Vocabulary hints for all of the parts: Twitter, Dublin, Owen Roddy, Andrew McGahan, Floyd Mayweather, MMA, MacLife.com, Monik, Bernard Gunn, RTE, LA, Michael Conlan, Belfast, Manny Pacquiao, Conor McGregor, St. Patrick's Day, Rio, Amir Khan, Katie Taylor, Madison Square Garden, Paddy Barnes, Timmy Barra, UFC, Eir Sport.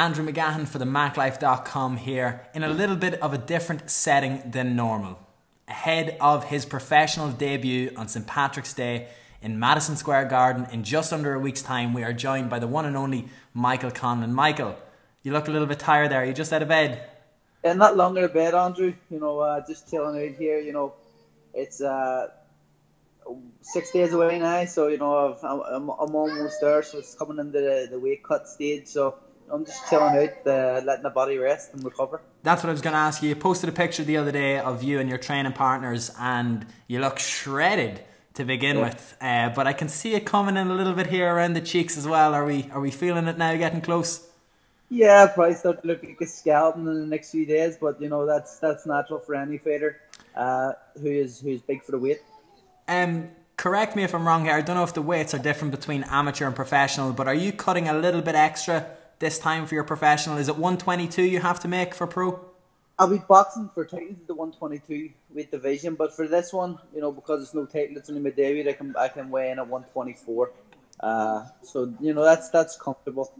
Andrew McGahan for the MacLife.com here in a little bit of a different setting than normal, ahead of his professional debut on St. Patrick's Day in Madison Square Garden. In just under a week's time, we are joined by the one and only Michael Conlan. Michael, you look a little bit tired there. Are you just out of bed? Yeah, not long out of bed, Andrew. You know, just chilling out here. You know, it's 6 days away now, so you know I'm almost there. So it's coming into the weight cut stage. So I'm just chilling out, letting the body rest and recover. That's what I was going to ask you. You posted a picture the other day of you and your training partners, and you look shredded to begin with. But I can see it coming in a little bit here around the cheeks as well. Are we feeling it now? Getting close? Yeah, probably start to look like a skeleton in the next few days. But you know that's natural for any fighter who's big for the weight. Correct me if I'm wrong here. I don't know if the weights are different between amateur and professional, but are you cutting a little bit extra this time for your professional? Is it 122 you have to make for pro? I'll be boxing for titles at the 122 weight division, but for this one, you know, because it's no title, it's only my debut, I can weigh in at 124. So you know that's comfortable.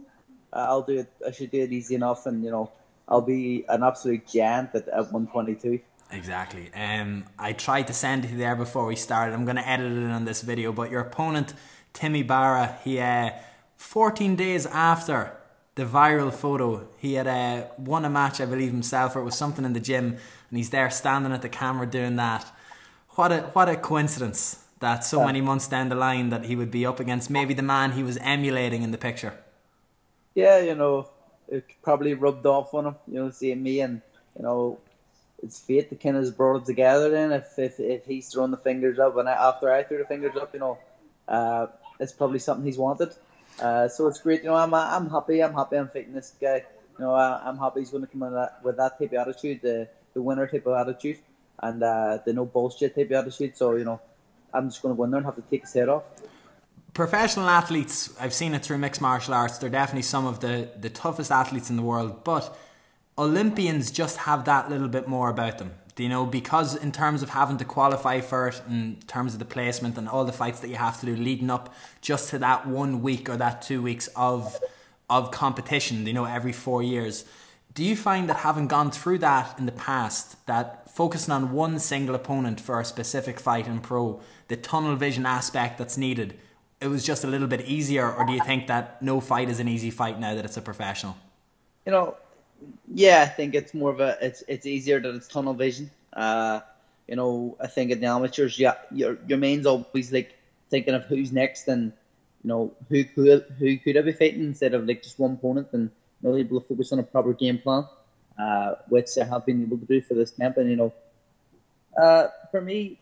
I'll do it. I should do it easy enough, and you know I'll be an absolute giant at 122. Exactly. I tried to send you there before we started. I'm going to edit it on this video, but your opponent, Timmy Barra, he 14 days after the viral photo, he had won a match, I believe himself, or it was something in the gym, and he's there standing at the camera doing that. What a coincidence that so many months down the line that he would be up against maybe the man he was emulating in the picture. Yeah, you know, it probably rubbed off on him, you know, seeing me, and you know, it's fate that kind of has brought it together. Then if he's thrown the fingers up, and after I threw the fingers up, you know, it's probably something he's wanted. So it's great, you know. I'm happy. I'm happy. I'm fighting this guy. You know, I'm happy he's going to come in with that type of attitude, the winner type of attitude, and the no bullshit type of attitude. So you know, I'm just going to go in there and have to take his head off. Professional athletes, I've seen it through mixed martial arts. They're definitely some of the toughest athletes in the world, but Olympians just have that little bit more about them. Do you know, because in terms of having to qualify for it, in terms of the placement and all the fights that you have to do leading up just to that 1 week or that 2 weeks of competition, you know, every 4 years. Do you find that having gone through that in the past, that focusing on one single opponent for a specific fight in pro, the tunnel vision aspect that's needed, it was just a little bit easier? Or do you think that no fight is an easy fight now that it's a professional? You know, yeah, I think it's more of a it's easier that it's tunnel vision. You know, I think in the amateurs, yeah, your mind's always like thinking of who's next and you know who could I be fighting instead of like just one opponent, and you know, able to focus on a proper game plan, which I have been able to do for this camp. And you know, for me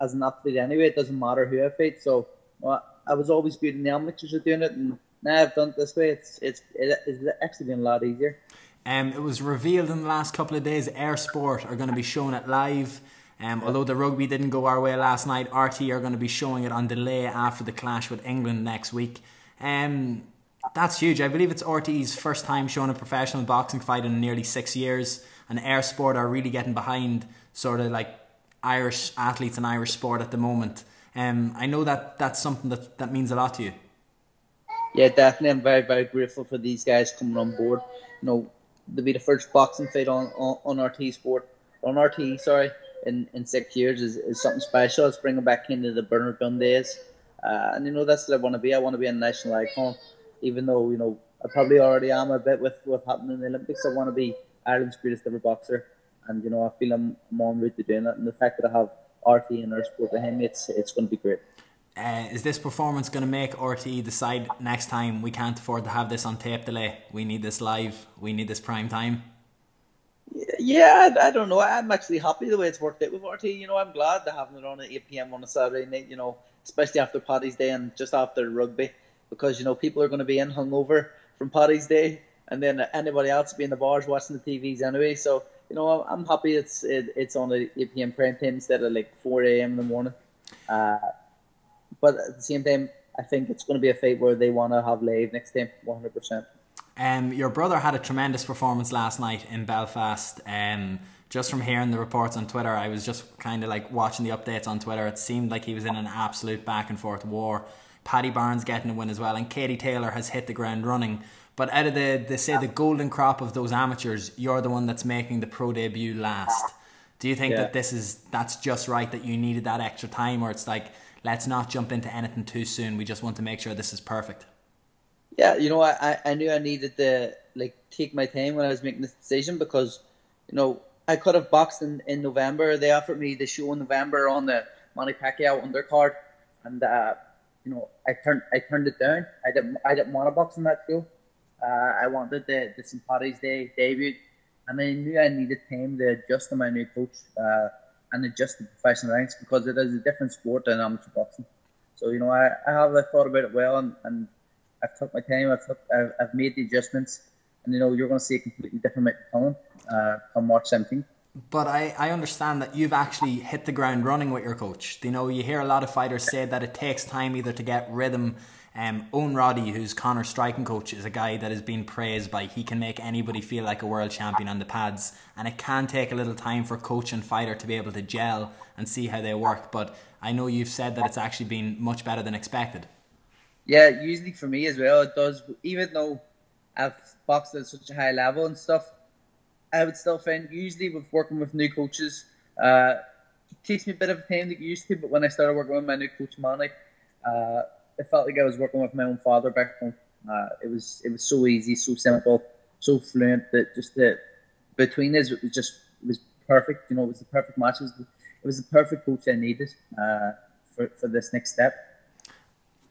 as an athlete anyway, it doesn't matter who I fight. So well, I was always good in the amateurs at doing it, and now I've done it this way. It's actually been a lot easier. It was revealed in the last couple of days, Eir Sport are going to be showing it live. Although the rugby didn't go our way last night, RTE are going to be showing it on delay after the clash with England next week. That's huge. I believe it's RTE's first time showing a professional boxing fight in nearly 6 years. And Eir Sport are really getting behind sort of like Irish athletes and Irish sport at the moment. I know that that's something that means a lot to you. Yeah, definitely. I'm very, very grateful for these guys coming on board. You know, to be the first boxing fight on RTE, sorry, in 6 years is something special. It's bringing back into the Bernard Gunn days, and you know that's what I want to be. I want to be a national icon, even though you know I probably already am a bit with what happened in the Olympics. I want to be Ireland's greatest ever boxer, and you know I feel I'm on route to doing that. And the fact that I have RTE and Eir Sport behind me, it's going to be great. Is this performance going to make RTE decide next time we can't afford to have this on tape delay? We need this live. We need this prime time. Yeah, I don't know. I'm actually happy the way it's worked out with RTE. You know, I'm glad they're having it on at 8 p.m. on a Saturday night, you know, especially after Paddy's Day and just after rugby, because, you know, people are going to be in hungover from Paddy's Day, and then anybody else will be in the bars watching the TVs anyway. So, you know, I'm happy it's on at 8 p.m. prime time instead of like 4 a.m. in the morning. But at the same time, I think it's going to be a fight where they want to have live next time, 100%. Your brother had a tremendous performance last night in Belfast. Just from hearing the reports on Twitter, I was just kind of like watching the updates on Twitter. It seemed like he was in an absolute back and forth war. Paddy Barnes getting a win as well, and Katie Taylor has hit the ground running. But out of the, they say, the golden crop of those amateurs, you're the one that's making the pro debut last. Do you think that this is, that's just right, that you needed that extra time, or it's like, let's not jump into anything too soon, we just want to make sure this is perfect? Yeah, you know, I knew I needed to, like, take my time when I was making this decision, because, you know, I could have boxed in November. They offered me the show in November on the Manny Pacquiao undercard, and you know, I turned it down. I didn't want to box in that show. I wanted the St. Patrick's Day debut, and I knew I needed time to adjust to my new coach and adjust to professional ranks, because it is a different sport than amateur boxing. So, you know, I thought about it well, and I've took my time. I've made the adjustments, and you know, you're going to see a completely different tone come March 17th. But I understand that you've actually hit the ground running with your coach. You know, you hear a lot of fighters say that it takes time either to get rhythm. Owen Roddy, who's Conor's striking coach, is a guy that has been praised by, he can make anybody feel like a world champion on the pads. And it can take a little time for coach and fighter to be able to gel and see how they work. But I know you've said that it's actually been much better than expected. Yeah, usually for me as well, it does. Even though I've boxed at such a high level and stuff, I would still find, usually with working with new coaches, it takes me a bit of time to get used to, but when I started working with my new coach, Monik, it felt like I was working with my own father back home. It was so easy, so simple, so fluent, that just between us, it was perfect. You know, it was the perfect match. It was the perfect coach I needed for this next step.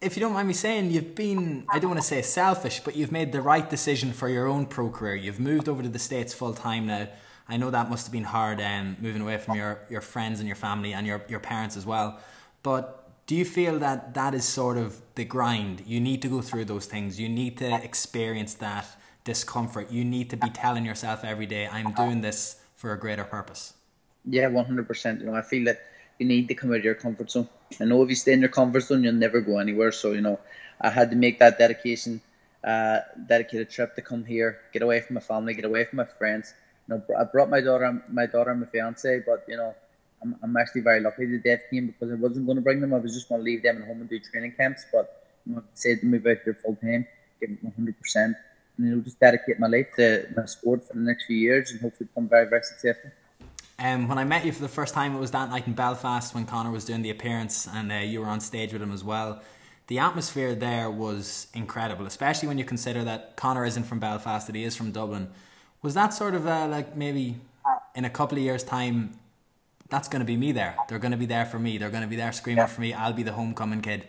If you don't mind me saying, you've been, I don't want to say selfish, but you've made the right decision for your own pro career. You've moved over to the States full time now. I know that must have been hard, moving away from your friends and your family and your parents as well. But do you feel that that is sort of the grind? You need to go through those things. You need to experience that discomfort. You need to be telling yourself every day, I'm doing this for a greater purpose. Yeah, 100%. You know, I feel that you need to come out of your comfort zone. I know if you stay in your comfort zone, you'll never go anywhere. So, you know, I had to make that dedicated trip to come here, get away from my family, get away from my friends. You know, I brought my daughter and my fiance, but you know, I'm actually very lucky the death came, because I wasn't going to bring them. I was just going to leave them at home and do training camps. But you know, I said to move out here full time, give it 100%, and you know, just dedicate my life to my sport for the next few years, and hopefully become very, very successful. When I met you for the first time, it was that night in Belfast when Conor was doing the appearance, and you were on stage with him as well. The atmosphere there was incredible, especially when you consider that Conor isn't from Belfast, that he is from Dublin. Was that sort of like, maybe in a couple of years' time, that's going to be me there. They're going to be there for me. They're going to be there screaming for me. I'll be the homecoming kid.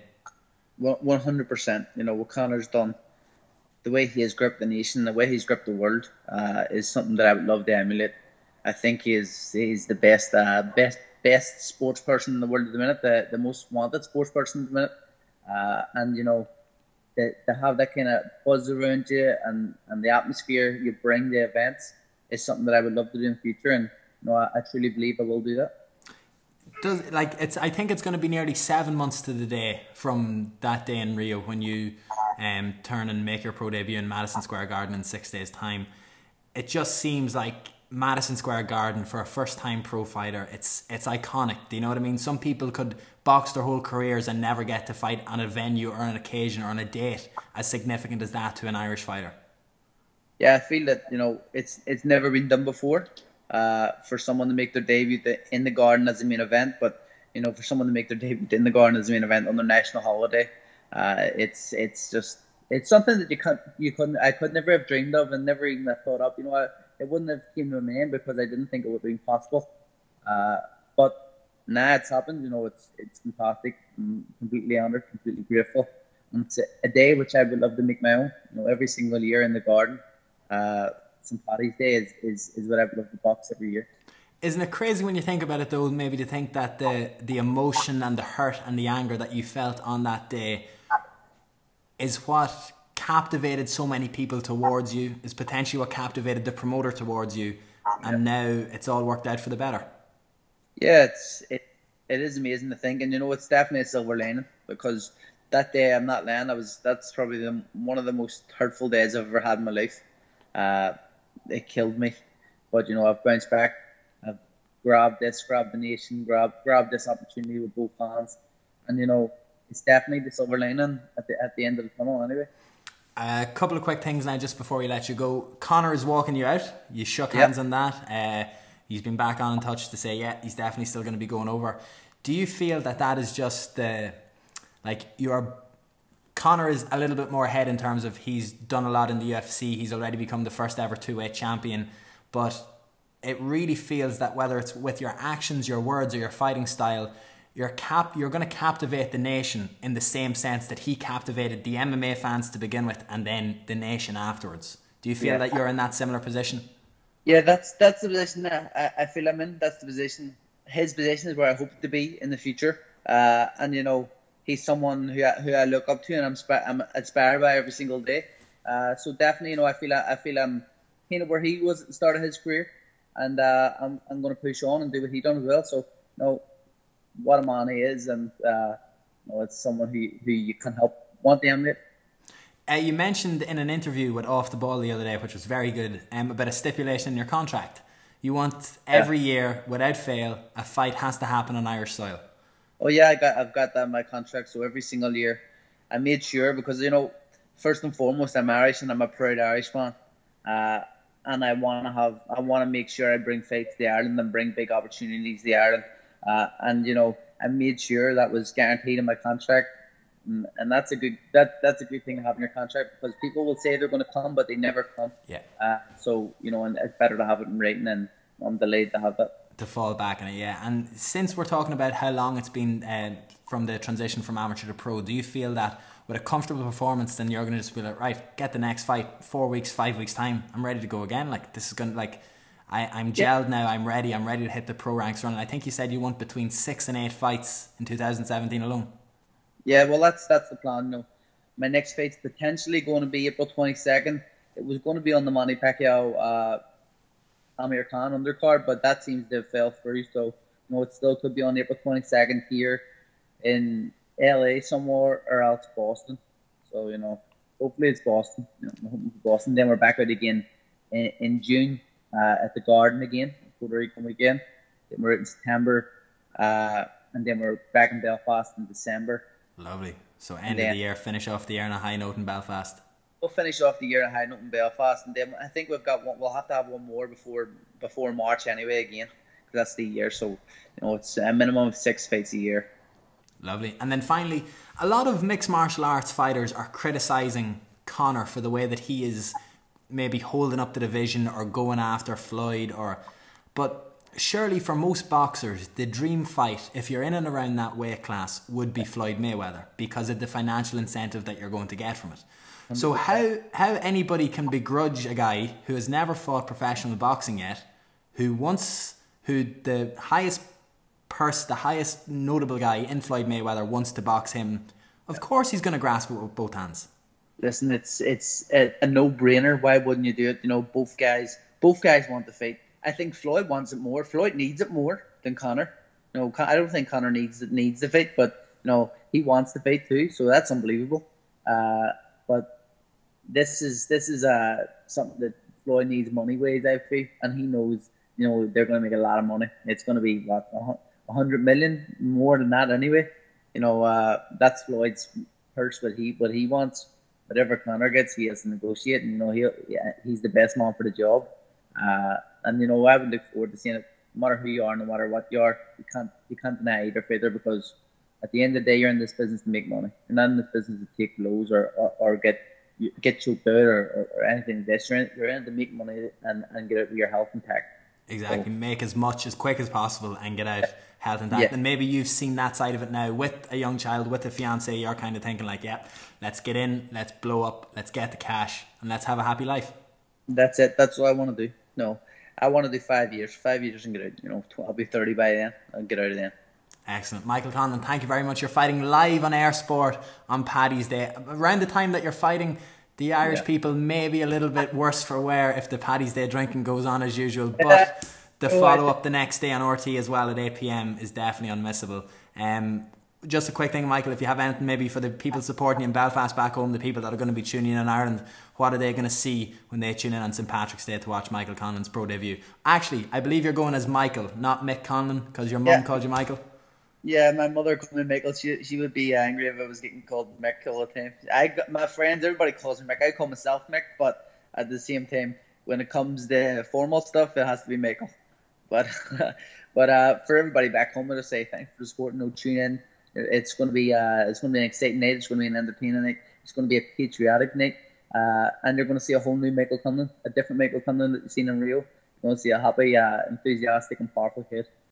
Well, 100%. You know, what Conor's done, the way he has gripped the nation, the way he's gripped the world, is something that I would love to emulate. I think he's the best, best sports person in the world at the minute, the most wanted sports person at the minute. And you know, to have that kind of buzz around you, and the atmosphere you bring the events, is something that I would love to do in the future. And you know, I truly believe I will do that. I think it's going to be nearly 7 months to the day from that day in Rio when you turn and make your pro debut in Madison Square Garden in 6 days' time. It just seems like Madison Square Garden for a first-time pro fighter, it's iconic. Do you know what I mean? Some people could box their whole careers and never get to fight on a venue or an occasion or on a date as significant as that to an Irish fighter. Yeah, I feel that, you know, it's never been done before for someone to make their debut in the Garden as a main event. But you know, for someone to make their debut in the Garden as a main event on their national holiday, it's something that I could never have dreamed of and never even thought up. You know, it wouldn't have came to my mind because I didn't think it would be possible. But now it's happened. You know, it's fantastic. I'm completely honored, completely grateful. And it's a day which I would love to make my own. You know, every single year in the Garden, St. Patrick's Day is what I would love to box every year. Isn't it crazy when you think about it though, maybe to think that the emotion and the hurt and the anger that you felt on that day is what captivated so many people towards you, is potentially what captivated the promoter towards you, and now it's all worked out for the better. Yeah, it is amazing to think, and you know, it's definitely a silver lining, because that day, I'm not lying, that's probably one of the most hurtful days I've ever had in my life. It killed me, but you know, I've bounced back. I've grabbed this, grabbed the nation, grabbed this opportunity with both hands, and you know, it's definitely the silver lining at the end of the tunnel anyway. A couple of quick things now just before we let you go. Conor is walking you out. You shook hands on that. He's been back on in touch to say, yeah, he's definitely still going to be going over. Do you feel that that is just like Conor is a little bit more ahead in terms of he's done a lot in the UFC. He's already become the first ever two-weight champion. But it really feels that whether it's with your actions, your words, or your fighting style, you're going to captivate the nation in the same sense that he captivated the MMA fans to begin with and then the nation afterwards. Do you feel that you're in that similar position? Yeah, that's the position that I feel I'm in. That's the position. His position is where I hope to be in the future. And, you know, he's someone who I look up to and I'm inspired by every single day. So definitely, you know, I feel I'm where he was at the start of his career, and I'm going to push on and do what he done as well. So, you know, what a man he is, and you know, it's someone who you can help want to emulate. You mentioned in an interview with Off the Ball the other day, which was very good, about a stipulation in your contract. You want every year, without fail, a fight has to happen on Irish soil. Oh yeah, I've got that in my contract. So every single year, I made sure, because, you know, first and foremost, I'm Irish and I'm a proud Irishman, and I want to make sure I bring fights to Ireland and bring big opportunities to Ireland. And, you know, I made sure that was guaranteed in my contract, and that's a good thing to have in your contract, because people will say they're going to come, but they never come. Yeah. So, you know, and it's better to have it in writing, and I'm delayed to have it. To fall back on it, yeah. And since we're talking about how long it's been from the transition from amateur to pro, do you feel that with a comfortable performance, then you're going to just be like, right, get the next fight, 4 weeks, 5 weeks time, I'm ready to go again. Like, this is going to, like, I'm gelled now, I'm ready to hit the pro ranks run. And I think you said you want between 6 and 8 fights in 2017 alone. Yeah, well, that's the plan. No, my next fight's potentially going to be April 22nd. It was going to be on the Manny Pacquiao Amir Khan undercard, but that seems to have fell through. So, you know, it still could be on April 22nd here in LA somewhere, or else Boston. So, you know, hopefully it's Boston. You know, I'm hoping for Boston. Then we're back out again in June. At the Garden again, Puerto Rican weekend. Then we're out in September, and then we're back in Belfast in December. Lovely. So end of the year, finish off the year on a high note in Belfast. We'll finish off the year on a high note in Belfast, and then I think we'll have to have one more before March anyway again, because that's the year. So, you know, it's a minimum of 6 fights a year. Lovely. And then finally, a lot of mixed martial arts fighters are criticising Conor for the way that he is maybe holding up the division or going after Floyd, but surely for most boxers, the dream fight, if you're in and around that weight class, would be Floyd Mayweather, because of the financial incentive that you're going to get from it. So how anybody can begrudge a guy who has never fought professional boxing yet, who the highest purse, the highest notable guy in Floyd Mayweather wants to box him, of course he's going to grasp it with both hands. Listen, it's a no-brainer. Why wouldn't you do it? You know, both guys want the fight. I think Floyd wants it more. Floyd needs it more than Conor. You know, I don't think Conor needs the fight, but, you know, he wants the fight too. So that's unbelievable. But this is something that Floyd needs money-wise, I feel, and he knows, you know, they're going to make a lot of money. It's going to be what, 100 million, more than that anyway. You know, that's Floyd's purse, what he wants. Whatever Conor gets, he has to negotiate, and, you know, he's the best man for the job. And, you know, I would look forward to seeing it. No matter who you are, no matter what you are, you can't deny either fighter, because at the end of the day, you're in this business to make money. You're not in this business to take blows or get choked out or anything like this. You're in it to make money and get out with your health intact. Exactly. So, make as much as quick as possible and get out health intact. Yeah. And maybe you've seen that side of it now with a young child, with a fiance. You're kind of thinking like, yeah, let's get in, let's blow up, let's get the cash, and let's have a happy life. That's it. That's what I want to do. No, I want to do 5 years. 5 years and get out. You know, I'll be 30 by then. I'll get out of then. Excellent. Michael Conlan, thank you very much. You're fighting live on Eir Sport on Paddy's Day. Around the time that you're fighting, the Irish people may be a little bit worse for wear if the Paddy's Day drinking goes on as usual, but the follow-up the next day on RTE as well at 8 p.m. is definitely unmissable. Just a quick thing, Michael, if you have anything maybe for the people supporting you in Belfast back home, the people that are going to be tuning in Ireland, what are they going to see when they tune in on St. Patrick's Day to watch Michael Conlan's pro debut? Actually, I believe you're going as Michael, not Mick Conlan, because your mum called you Michael. Yeah, my mother called me Michael. She would be angry if I was getting called Mick all the time. My friends, everybody calls me Mick. I call myself Mick, but at the same time, when it comes to formal stuff, it has to be Michael. But for everybody back home, I'll say thanks for supporting. No tune in. It's gonna be an exciting night. It's gonna be an entertaining night. It's gonna be a patriotic night. And you're gonna see a whole new Michael Conlan, a different Michael Conlan that you've seen in Rio. You're gonna see a happy, enthusiastic, and powerful kid.